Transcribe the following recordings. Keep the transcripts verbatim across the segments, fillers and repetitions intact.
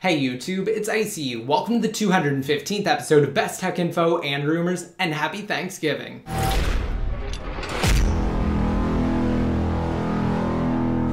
Hey YouTube, it's Icy. Welcome to the two hundred fifteenth episode of Best Tech Info and Rumors, and happy Thanksgiving.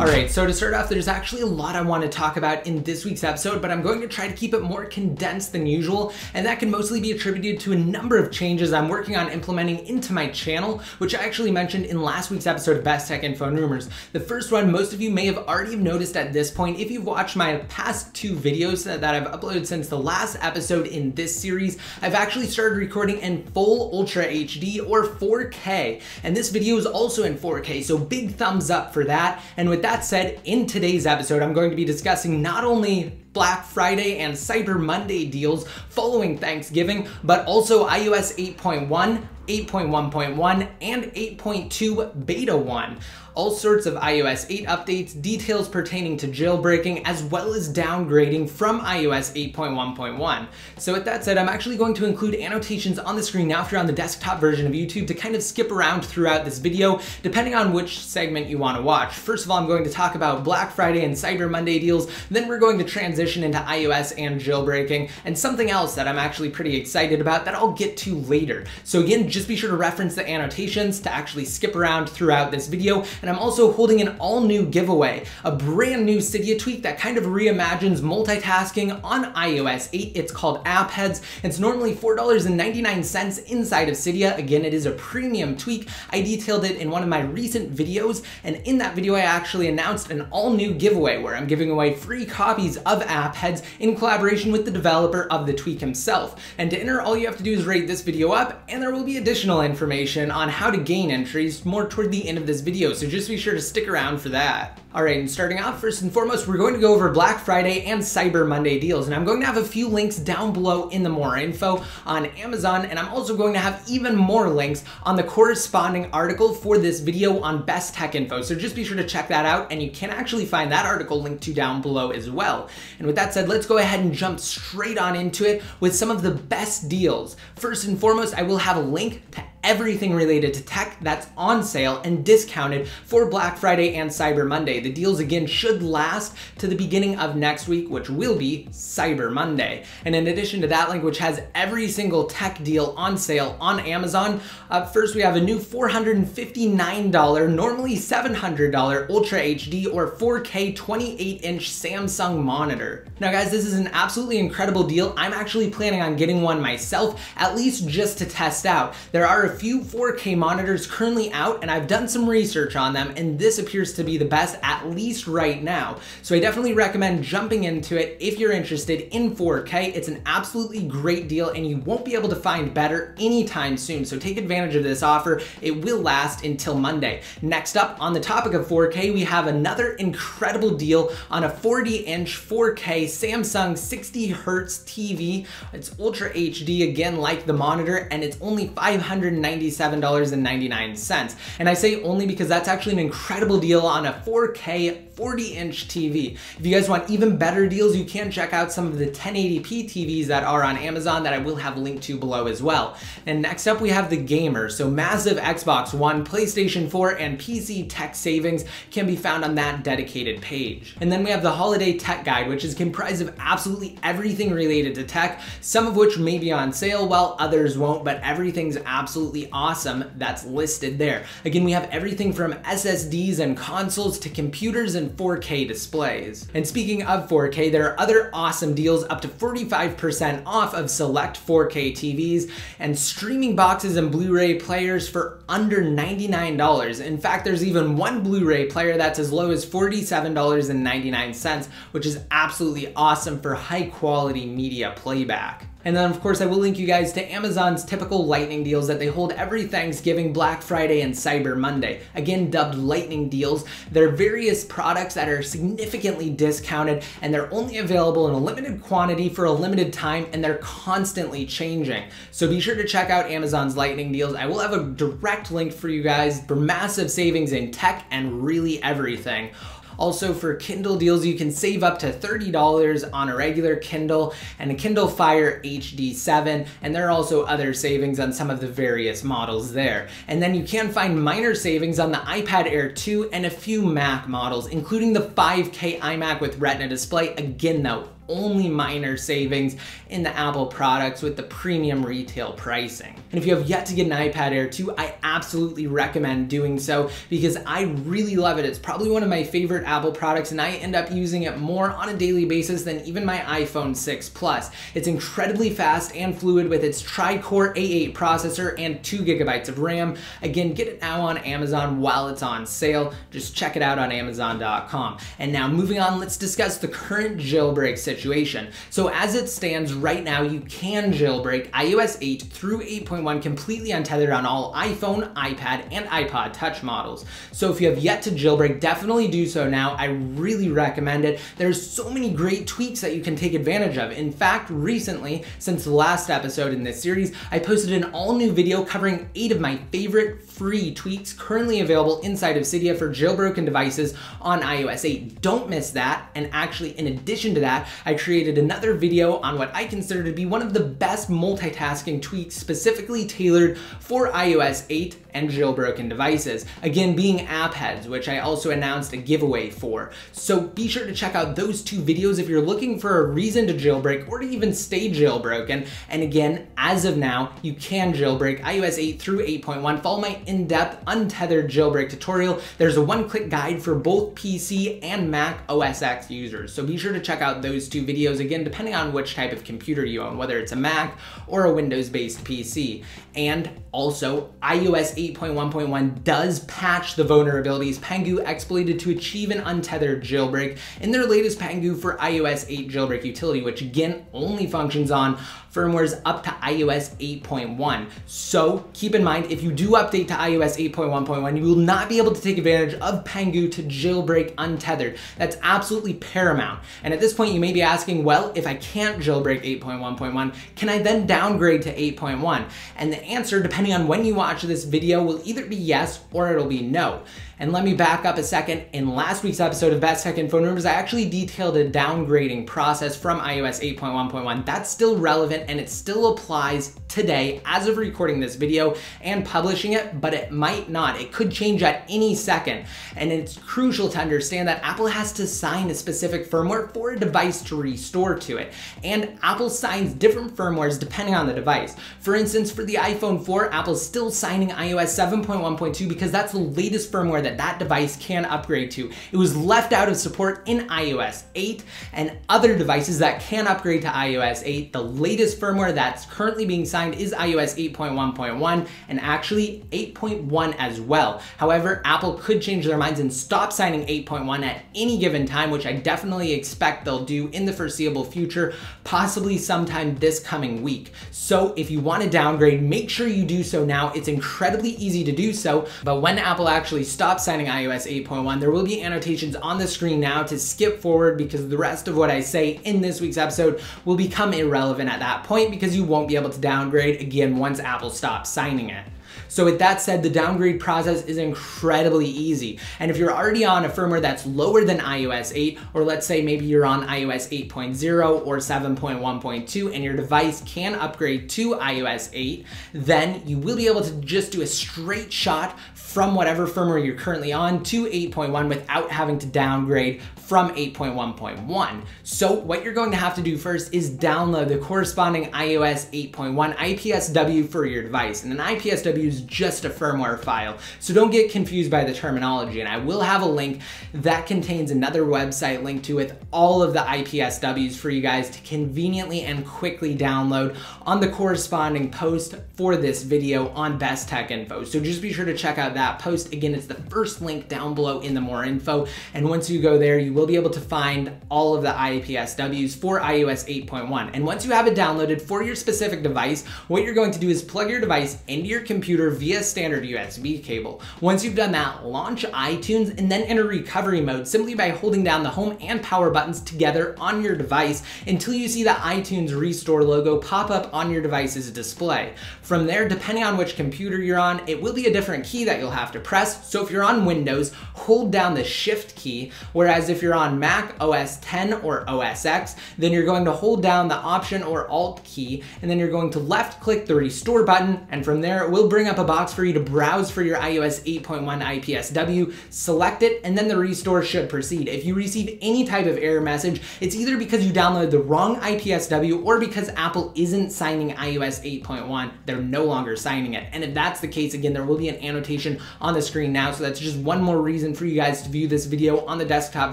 Alright, so to start off, there's actually a lot I want to talk about in this week's episode, but I'm going to try to keep it more condensed than usual, and that can mostly be attributed to a number of changes I'm working on implementing into my channel, which I actually mentioned in last week's episode of Best Tech Info and Rumors. The first one, most of you may have already noticed at this point if you've watched my past two videos that I've uploaded since the last episode in this series. I've actually started recording in full Ultra H D or four K, and this video is also in four K, so big thumbs up for that. And with that That said, in today's episode, I'm going to be discussing not only Black Friday and Cyber Monday deals following Thanksgiving, but also iOS eight point one, eight point one point one, and eight point two beta one. All sorts of iOS eight updates, details pertaining to jailbreaking, as well as downgrading from iOS eight point one point one. So with that said, I'm actually going to include annotations on the screen now if you're on the desktop version of YouTube to kind of skip around throughout this video, depending on which segment you want to watch. First of all, I'm going to talk about Black Friday and Cyber Monday deals, then we're going to transition into iOS and jailbreaking, and something else that I'm actually pretty excited about that I'll get to later. So again, just be sure to reference the annotations to actually skip around throughout this video. And I'm also holding an all-new giveaway, a brand new Cydia tweak that kind of reimagines multitasking on iOS eight. It's called AppHeads. It's normally four dollars and ninety-nine cents inside of Cydia. Again, it is a premium tweak. I detailed it in one of my recent videos, and in that video I actually announced an all-new giveaway where I'm giving away free copies of AppHeads in collaboration with the developer of the tweak himself. And to enter, all you have to do is rate this video up, and there will be additional information on how to gain entries more toward the end of this video, so just be sure to stick around for that. Alright, and starting off, first and foremost, we're going to go over Black Friday and Cyber Monday deals, and I'm going to have a few links down below in the more info on Amazon, and I'm also going to have even more links on the corresponding article for this video on Best Tech Info, so just be sure to check that out, and you can actually find that article linked to down below as well. And with that said, let's go ahead and jump straight on into it with some of the best deals. First and foremost, I will have a link to everything related to tech that's on sale and discounted for Black Friday and Cyber Monday. The deals again should last to the beginning of next week, which will be Cyber Monday. And in addition to that link, which has every single tech deal on sale on Amazon, up first we have a new four hundred fifty-nine dollars, normally seven hundred dollars Ultra H D or four K twenty-eight inch Samsung monitor. Now guys, this is an absolutely incredible deal. I'm actually planning on getting one myself, at least just to test out. There are a a few four K monitors currently out, and I've done some research on them, and this appears to be the best, at least right now. So I definitely recommend jumping into it if you're interested in four K. It's an absolutely great deal, and you won't be able to find better anytime soon, so take advantage of this offer. It will last until Monday. Next up, on the topic of four K, we have another incredible deal on a forty inch four K Samsung sixty hertz T V. It's Ultra H D, again, like the monitor, and it's only five hundred ninety-seven dollars and ninety-nine cents. And I say only because that's actually an incredible deal on a four K forty inch T V. If you guys want even better deals, you can check out some of the ten eighty p T Vs that are on Amazon that I will have linked to below as well. And next up we have the gamer. So massive Xbox One, PlayStation four, and P C tech savings can be found on that dedicated page. And then we have the holiday tech guide, which is comprised of absolutely everything related to tech, some of which may be on sale while others won't, but everything's absolutely awesome that's listed there. Again, we have everything from S S Ds and consoles to computers and four K displays. And speaking of four K, there are other awesome deals up to forty-five percent off of select four K T Vs and streaming boxes and Blu Ray players for under ninety-nine dollars. In fact, there's even one Blu Ray player that's as low as forty-seven dollars and ninety-nine cents, which is absolutely awesome for high quality media playback. And then of course I will link you guys to Amazon's typical lightning deals that they hold every Thanksgiving, Black Friday, and Cyber Monday. Again, dubbed lightning deals. They're various products that are significantly discounted, and they're only available in a limited quantity for a limited time, and they're constantly changing. So be sure to check out Amazon's lightning deals. I will have a direct link for you guys for massive savings in tech and really everything. Also, for Kindle deals, you can save up to thirty dollars on a regular Kindle and a Kindle Fire H D seven, and there are also other savings on some of the various models there. And then you can find minor savings on the iPad Air two and a few Mac models, including the five K iMac with Retina display, again though, only minor savings in the Apple products with the premium retail pricing. And if you have yet to get an iPad Air two, I absolutely recommend doing so because I really love it. It's probably one of my favorite Apple products and I end up using it more on a daily basis than even my iPhone six Plus. It's incredibly fast and fluid with its tri-core A eight processor and two gigabytes of RAM. Again, get it now on Amazon while it's on sale. Just check it out on Amazon dot com. And now moving on, let's discuss the current jailbreak situation. So as it stands right now, you can jailbreak iOS eight through eight point one completely untethered on all iPhone, iPad, and iPod Touch models. So if you have yet to jailbreak, definitely do so now. I really recommend it. There's so many great tweaks that you can take advantage of. In fact, recently, since the last episode in this series, I posted an all-new video covering eight of my favorite free tweaks currently available inside of Cydia for jailbroken devices on iOS eight. Don't miss that. And actually, in addition to that, I created another video on what I consider to be one of the best multitasking tweaks specifically tailored for iOS eight and jailbroken devices. Again, being AppHeads, which I also announced a giveaway for. So be sure to check out those two videos if you're looking for a reason to jailbreak or to even stay jailbroken. And again, as of now, you can jailbreak iOS eight through eight point one. Follow my in-depth untethered jailbreak tutorial. There's a one-click guide for both P C and Mac O S X users. So be sure to check out those two videos again, depending on which type of computer you own, whether it's a Mac or a Windows-based P C. And also, iOS eight point one point one does patch the vulnerabilities Pangu exploited to achieve an untethered jailbreak in their latest Pangu for iOS eight jailbreak utility, which again only functions on firmwares up to iOS eight point one. So keep in mind, if you do update to iOS eight point one point one, you will not be able to take advantage of Pangu to jailbreak untethered. That's absolutely paramount. And at this point, you may be asking, well, if I can't jailbreak eight point one point one, can I then downgrade to eight point one? And the answer, depending on when you watch this video, will either be yes or it'll be no. And let me back up a second. In last week's episode of Best Tech Info and Rumors, I actually detailed a downgrading process from iOS eight point one point one. That's still relevant and it still applies today as of recording this video and publishing it, but it might not. It could change at any second. And it's crucial to understand that Apple has to sign a specific firmware for a device to restore to it. And Apple signs different firmwares depending on the device. For instance, for the iPhone four, Apple's still signing iOS seven point one point two because that's the latest firmware that that device can upgrade to. It was left out of support in iOS eight, and other devices that can upgrade to iOS eight, the latest firmware that's currently being signed is iOS eight point one point one and actually eight point one as well. However, Apple could change their minds and stop signing eight point one at any given time, which I definitely expect they'll do in the foreseeable future, possibly sometime this coming week. So if you want to downgrade, make sure you do so now. It's incredibly easy to do so, but when Apple actually stops signing iOS eight point one, there will be annotations on the screen now to skip forward because the rest of what I say in this week's episode will become irrelevant at that point because you won't be able to downgrade again once Apple stops signing it. So with that said, the downgrade process is incredibly easy. And if you're already on a firmware that's lower than iOS eight, or let's say maybe you're on iOS eight point oh or seven point one point two and your device can upgrade to iOS eight, then you will be able to just do a straight shot from whatever firmware you're currently on to eight point one without having to downgrade from eight point one point one. So what you're going to have to do first is download the corresponding iOS eight point one I P S W for your device. And an I P S W is just a firmware file. So don't get confused by the terminology. And I will have a link that contains another website linked to with all of the I P S Ws for you guys to conveniently and quickly download on the corresponding post for this video on Best Tech Info. So just be sure to check out that post. Again, it's the first link down below in the more info. And once you go there, you will be able to find all of the I P S Ws for iOS eight point one. And once you have it downloaded for your specific device, what you're going to do is plug your device into your computer via standard U S B cable. Once you've done that, launch iTunes and then enter recovery mode simply by holding down the home and power buttons together on your device until you see the iTunes Restore logo pop up on your device's display. From there, depending on which computer you're on, it will be a different key that you'll have to press. So if you're on Windows, hold down the Shift key, whereas if you're on Mac O S X or O S X, then you're going to hold down the Option or Alt key, and then you're going to left click the Restore button, and from there it will bring up up a box for you to browse for your i O S eight point one I P S W, select it, and then the restore should proceed. If you receive any type of error message, it's either because you downloaded the wrong I P S W or because Apple isn't signing i O S eight point one. They're no longer signing it. And if that's the case, again, there will be an annotation on the screen now. So that's just one more reason for you guys to view this video on the desktop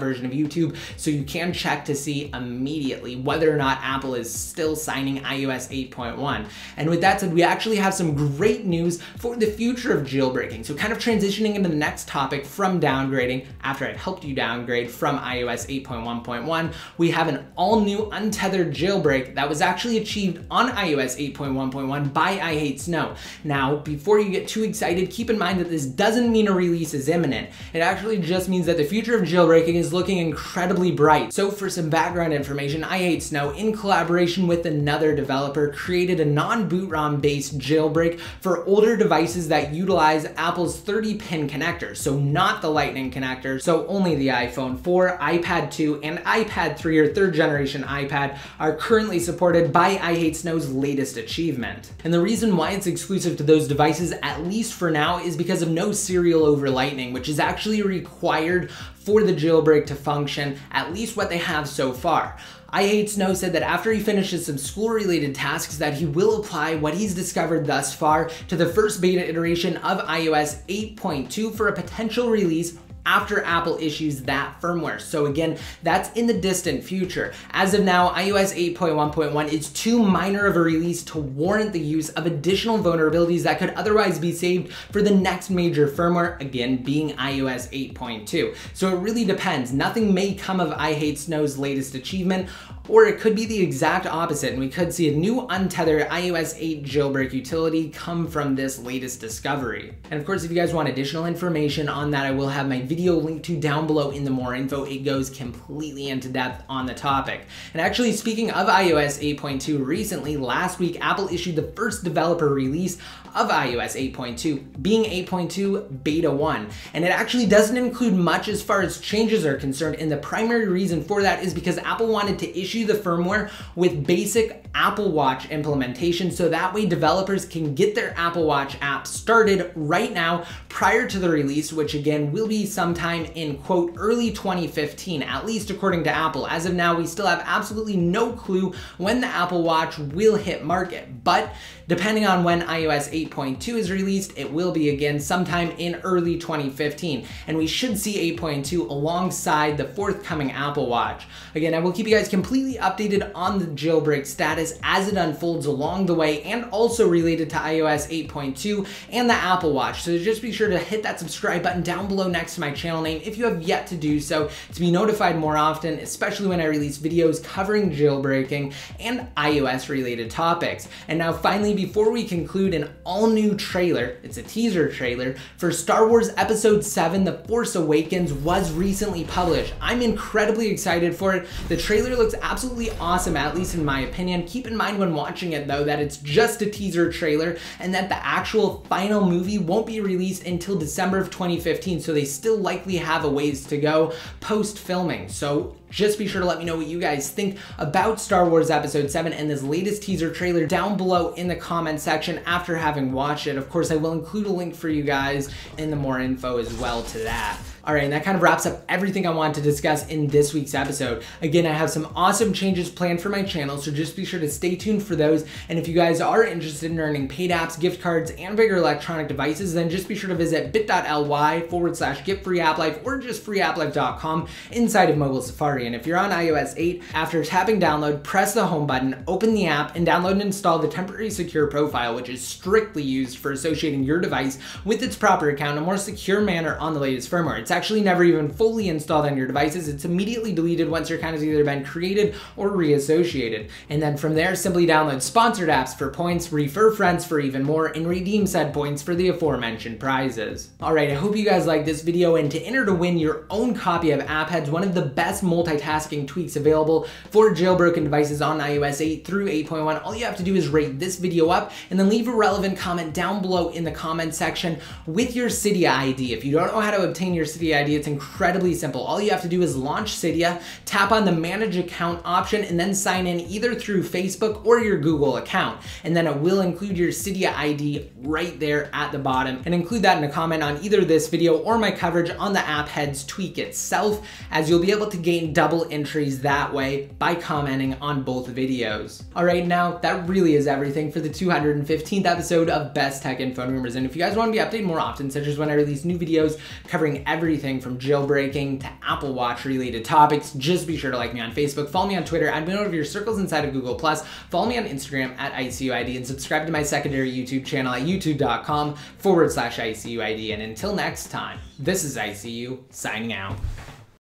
version of YouTube, so you can check to see immediately whether or not Apple is still signing i O S eight point one. And with that said, we actually have some great news for the future of jailbreaking. So kind of transitioning into the next topic from downgrading, after I've helped you downgrade from i O S eight point one point one, we have an all new untethered jailbreak that was actually achieved on i O S eight point one point one by iHate Snow. Now, before you get too excited, keep in mind that this doesn't mean a release is imminent. It actually just means that the future of jailbreaking is looking incredibly bright. So for some background information, iHate Snow, in collaboration with another developer, created a non-boot ROM based jailbreak for older devices that utilize Apple's thirty pin connectors, so not the Lightning connector. So only the iPhone four, iPad two, and iPad three, or third generation iPad, are currently supported by iHate Snow's latest achievement. And the reason why it's exclusive to those devices, at least for now, is because of no serial over Lightning, which is actually required for the jailbreak to function, at least what they have so far. iHate Snow said that after he finishes some school-related tasks, that he will apply what he's discovered thus far to the first beta iteration of i O S eight point two for a potential release after Apple issues that firmware. So again, that's in the distant future. As of now, i O S eight point one point one is too minor of a release to warrant the use of additional vulnerabilities that could otherwise be saved for the next major firmware, again, being i O S eight point two. So it really depends. Nothing may come of iHate Snow's latest achievement, or it could be the exact opposite, and we could see a new untethered i O S eight jailbreak utility come from this latest discovery. And of course, if you guys want additional information on that, I will have my video linked to down below in the more info. It goes completely into depth on the topic. And actually, speaking of i O S eight point two, recently, last week, Apple issued the first developer release of i O S eight point two, being eight point two beta one. And it actually doesn't include much as far as changes are concerned, and the primary reason for that is because Apple wanted to issue the firmware with basic Apple Watch implementation, so that way developers can get their Apple Watch app started right now prior to the release, which again will be sometime in, quote, early twenty fifteen, at least according to Apple. As of now, we still have absolutely no clue when the Apple Watch will hit market, but depending on when i O S eight point two is released, it will be again sometime in early twenty fifteen, and we should see eight point two alongside the forthcoming Apple Watch. Again, I will keep you guys completely updated on the jailbreak status as it unfolds along the way, and also related to i O S eight point two and the Apple Watch. So just be sure to hit that subscribe button down below next to my channel name if you have yet to do so, to be notified more often, especially when I release videos covering jailbreaking and iOS related topics. And now finally, before we conclude, an all new trailer, it's a teaser trailer for Star Wars Episode seven, The Force Awakens, was recently published. I'm incredibly excited for it. The trailer looks absolutely awesome, at least in my opinion. Keep in mind when watching it though, that it's just a teaser trailer and that the actual final movie won't be released until December of twenty fifteen. So they still likely have a ways to go post filming. So just be sure to let me know what you guys think about Star Wars Episode seven and this latest teaser trailer down below in the comment section after having watched it. Of course, I will include a link for you guys in the more info as well to that. All right, and that kind of wraps up everything I wanted to discuss in this week's episode. Again, I have some awesome changes planned for my channel, so just be sure to stay tuned for those. And if you guys are interested in earning paid apps, gift cards, and bigger electronic devices, then just be sure to visit bit.ly forward slash get free app life or just free app life dot com inside of mobile Safari. And if you're on i O S eight, after tapping download, press the home button, open the app, and download and install the temporary secure profile, which is strictly used for associating your device with its proper account in a more secure manner on the latest firmware. It's It's actually never even fully installed on your devices. It's immediately deleted once your account has either been created or reassociated. And then from there, simply download sponsored apps for points, refer friends for even more, and redeem said points for the aforementioned prizes. All right, I hope you guys liked this video, and to enter to win your own copy of AppHeads, one of the best multitasking tweaks available for jailbroken devices on i O S eight through eight point one, all you have to do is rate this video up and then leave a relevant comment down below in the comment section with your Cydia I D. If you don't know how to obtain your Cydia the idea, it's incredibly simple. All you have to do is launch Cydia, tap on the manage account option, and then sign in either through Facebook or your Google account. And then it will include your Cydia I D right there at the bottom, and include that in a comment on either this video or my coverage on the AppHeads tweak itself, as you'll be able to gain double entries that way by commenting on both videos. All right, now that really is everything for the two hundred fifteenth episode of Best Tech Info and Rumors. And if you guys want to be updated more often, such as when I release new videos covering everything from jailbreaking to Apple Watch related topics, just be sure to like me on Facebook, follow me on Twitter, add me over your circles inside of Google Plus, follow me on Instagram at I C U I D, and subscribe to my secondary YouTube channel at youtube dot com forward slash I C U I D. And until next time, this is I C U signing out.